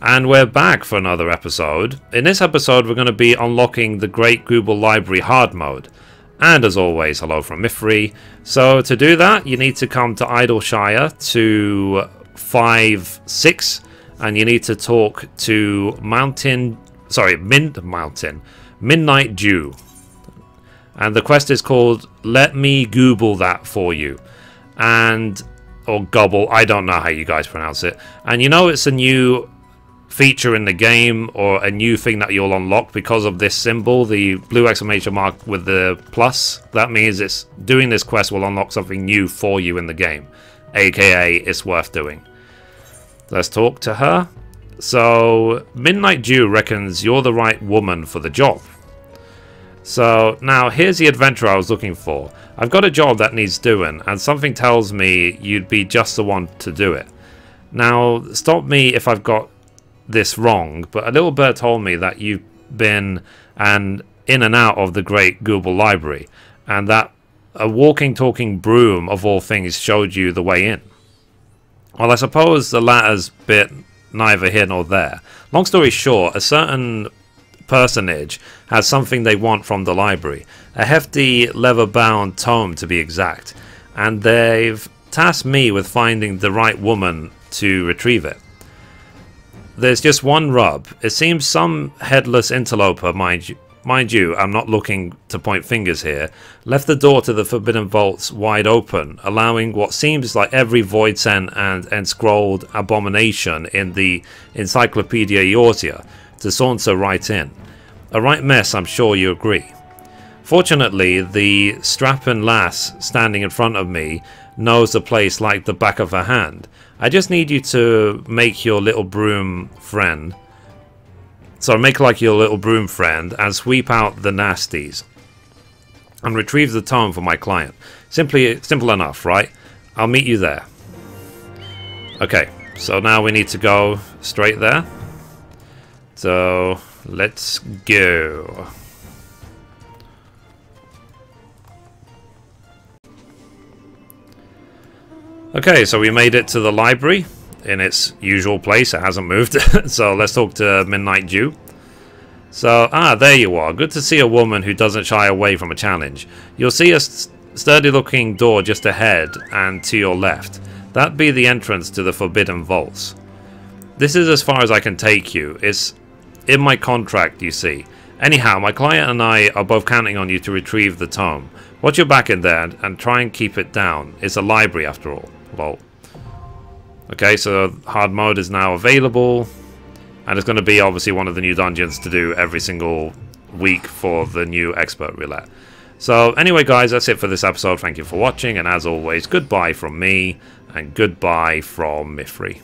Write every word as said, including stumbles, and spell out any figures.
And we're back for another episode. In this episode we're going to be unlocking the Great Gubal Library hard mode. And as always, hello from Mithrie. So to do that you need to come to Idyllshire to five six and you need to talk to Mountain, sorry, Mind Mountain, Midnightdew. And the quest is called Let Me Gubal That For You. And, or Gubal, I don't know how you guys pronounce it. And you know it's a new feature in the game, or a new thing that you'll unlock because of this symbol, the blue exclamation mark with the plus. That means it's doing this quest will unlock something new for you in the game, aka it's worth doing. Let's talk to her. So Midnightdew reckons you're the right woman for the job. So now here's the adventure I was looking for. I've got a job that needs doing, and something tells me you'd be just the one to do it. Now stop me if I've got this wrong, but a little bird told me that you've been and in and out of the Great Gubal Library, and that a walking talking broom of all things showed you the way in. Well, I suppose the latter's bit neither here nor there. Long story short, a certain personage has something they want from the library, a hefty leather bound tome to be exact, and they've tasked me with finding the right woman to retrieve it. There's just one rub. It seems some headless interloper, mind you, mind you, I'm not looking to point fingers here, left the door to the forbidden vaults wide open, allowing what seems like every void sent and enscrolled abomination in the Encyclopedia Eorzea to saunter right in. A right mess, I'm sure you agree. Fortunately, the strapping lass standing in front of me knows the place like the back of her hand. I just need you to make your little broom friend. So make like your little broom friend and sweep out the nasties and retrieve the tome for my client. Simply, simple enough, right? I'll meet you there. Okay, so now we need to go straight there. So let's go. Okay, so we made it to the library in its usual place. It hasn't moved. So let's talk to Midnightdew. So, ah, there you are. Good to see a woman who doesn't shy away from a challenge. You'll see a st sturdy looking door just ahead and to your left. That'd be the entrance to the forbidden vaults. This is as far as I can take you. It's in my contract, you see. Anyhow, my client and I are both counting on you to retrieve the tome. Watch your back in there and try and keep it down. It's a library after all. Lol. Okay, so hard mode is now available. And it's going to be obviously one of the new dungeons to do every single week for the new expert roulette. So anyway guys, that's it for this episode. Thank you for watching, and as always, goodbye from me and goodbye from Mithrie.